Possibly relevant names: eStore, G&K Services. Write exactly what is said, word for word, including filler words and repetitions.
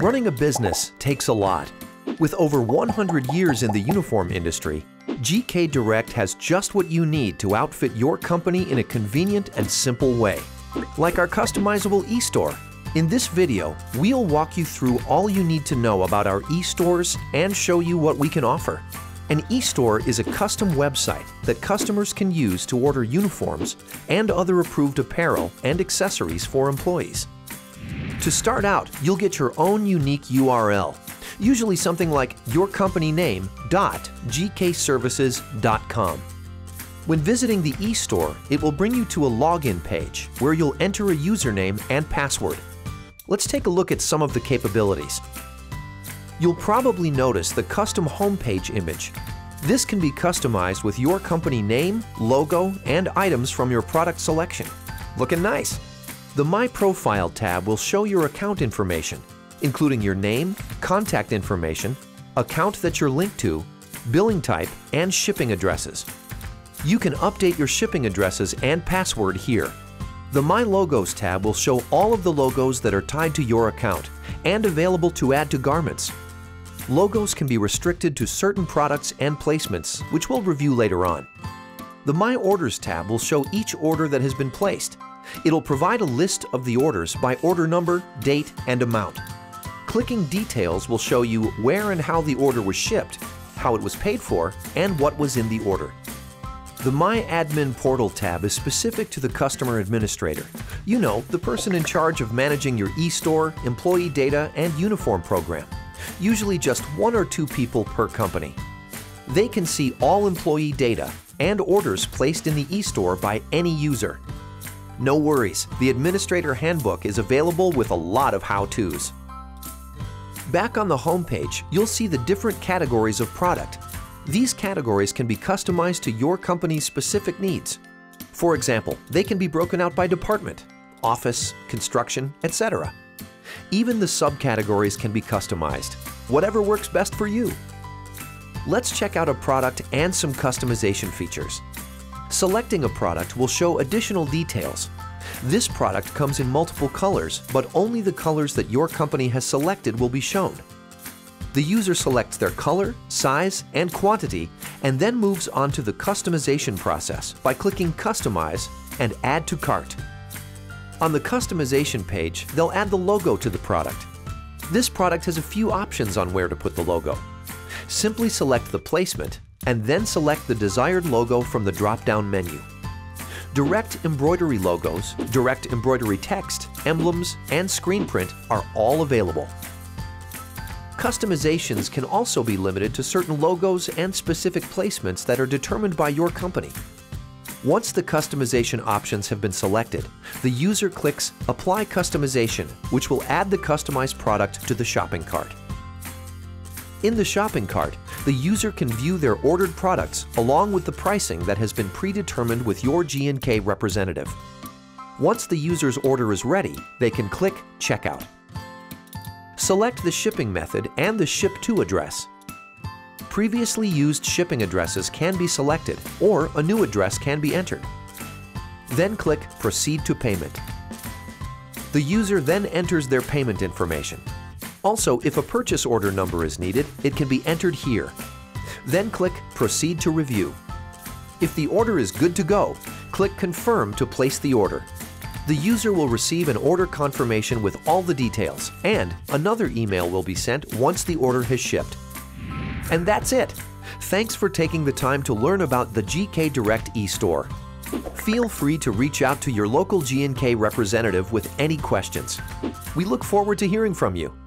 Running a business takes a lot. With over one hundred years in the uniform industry, G K Direct has just what you need to outfit your company in a convenient and simple way. Like our customizable e-store. In this video, we'll walk you through all you need to know about our e-stores and show you what we can offer. An e-store is a custom website that customers can use to order uniforms and other approved apparel and accessories for employees. To start out, you'll get your own unique U R L, usually something like your company name dot g k services dot com. When visiting the e-store, it will bring you to a login page where you'll enter a username and password. Let's take a look at some of the capabilities. You'll probably notice the custom homepage image. This can be customized with your company name, logo, and items from your product selection. Looking nice! The My Profile tab will show your account information, including your name, contact information, account that you're linked to, billing type, and shipping addresses. You can update your shipping addresses and password here. The My Logos tab will show all of the logos that are tied to your account and available to add to garments. Logos can be restricted to certain products and placements, which we'll review later on. The My Orders tab will show each order that has been placed. It'll provide a list of the orders by order number, date, and amount. Clicking Details will show you where and how the order was shipped, how it was paid for, and what was in the order. The My Admin Portal tab is specific to the customer administrator. You know, the person in charge of managing your e-store, employee data, and uniform program. Usually just one or two people per company. They can see all employee data and orders placed in the e-store by any user. No worries, the Administrator Handbook is available with a lot of how-tos. Back on the homepage, you'll see the different categories of product. These categories can be customized to your company's specific needs. For example, they can be broken out by department, office, construction, et cetera. Even the subcategories can be customized, whatever works best for you. Let's check out a product and some customization features. Selecting a product will show additional details. This product comes in multiple colors, but only the colors that your company has selected will be shown. The user selects their color, size, and quantity, and then moves on to the customization process by clicking Customize and Add to Cart. On the customization page, they'll add the logo to the product. This product has a few options on where to put the logo. Simply select the placement, and then select the desired logo from the drop-down menu. Direct embroidery logos, direct embroidery text, emblems, and screen print are all available. Customizations can also be limited to certain logos and specific placements that are determined by your company. Once the customization options have been selected, the user clicks Apply Customization, which will add the customized product to the shopping cart. In the shopping cart, the user can view their ordered products along with the pricing that has been predetermined with your G and K representative. Once the user's order is ready, they can click Checkout. Select the shipping method and the ship to address. Previously used shipping addresses can be selected, or a new address can be entered. Then click Proceed to Payment. The user then enters their payment information. Also, if a purchase order number is needed, it can be entered here. Then click Proceed to Review. If the order is good to go, click Confirm to place the order. The user will receive an order confirmation with all the details, and another email will be sent once the order has shipped. And that's it! Thanks for taking the time to learn about the G K Direct e-store. Feel free to reach out to your local G and K representative with any questions. We look forward to hearing from you.